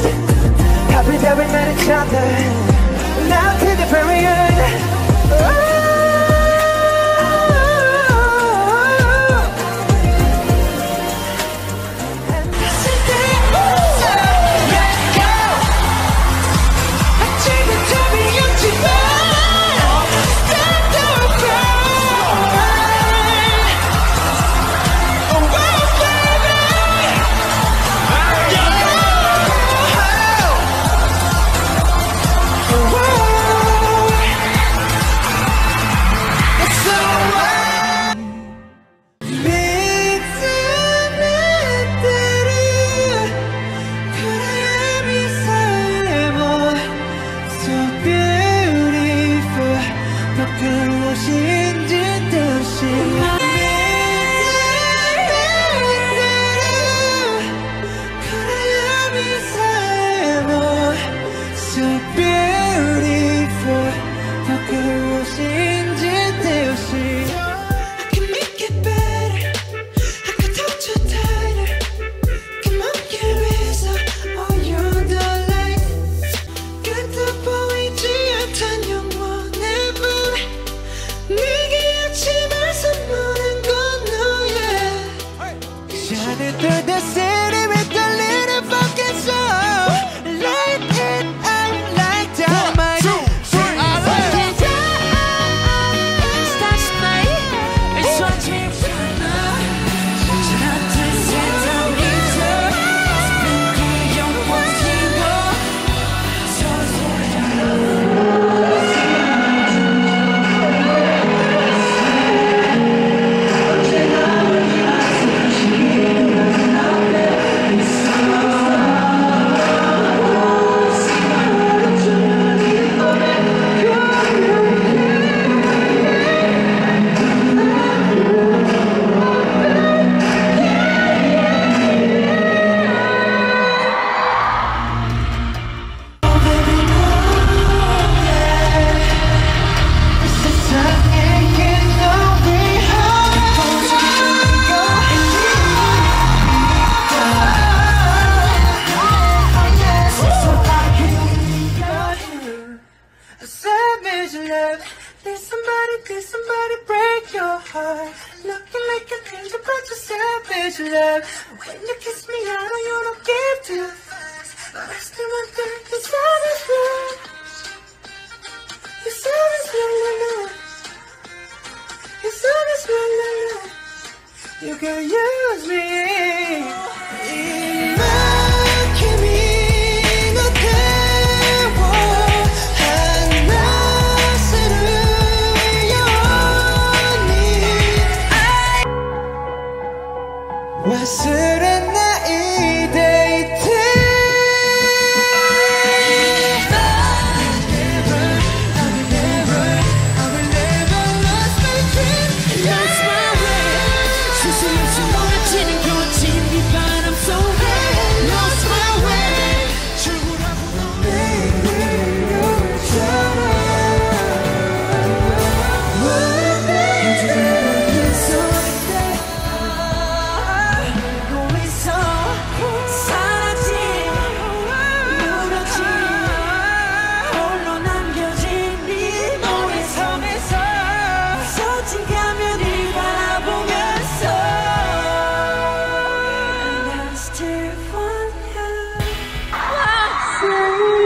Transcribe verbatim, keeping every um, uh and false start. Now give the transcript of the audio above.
Happy that we met each other, now to the very end. Oh. And this is the end. So let's go. I dream of doing you tonight. Stop the world. Oh, through the city with a little fucking soul, light it up like dynamite. One, two, three, I can't stop tonight. It's one dream tonight. It's not to set down into. It's been getting your one thing more. So love. When you kiss me, I know you don't give two fucks, but I still want to be savage love. You're savage love. You're savage love. You can use me. Shouldn't I date you? I never, I will never, I will never lose my dream. That's my way. Since you left your heart, didn't go to me, but I'm so happy. Lost my way. One, two,